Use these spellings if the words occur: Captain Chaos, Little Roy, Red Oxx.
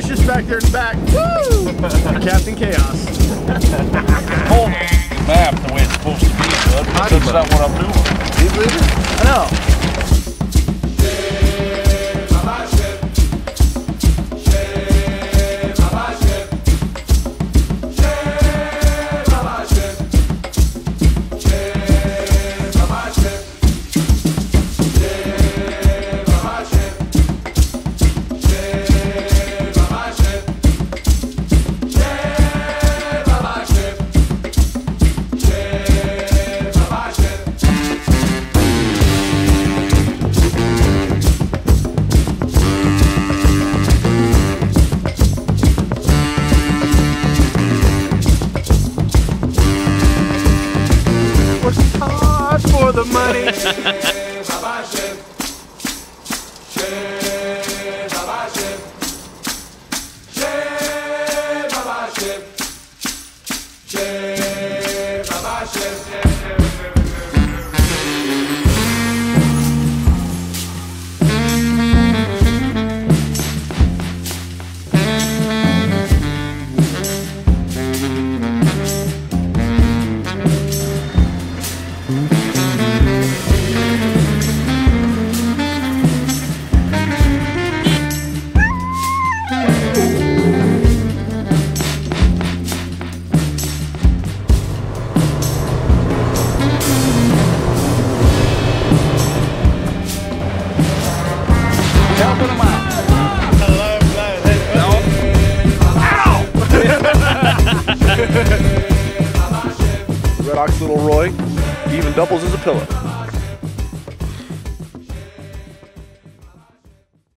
delicious back there in the back. Woo! Captain Chaos. Hold the map the way it's supposed to be, bud. That's not what I'm doing. Do you believe it? I know. The money. Red Oxx Little Roy even doubles as a pillow.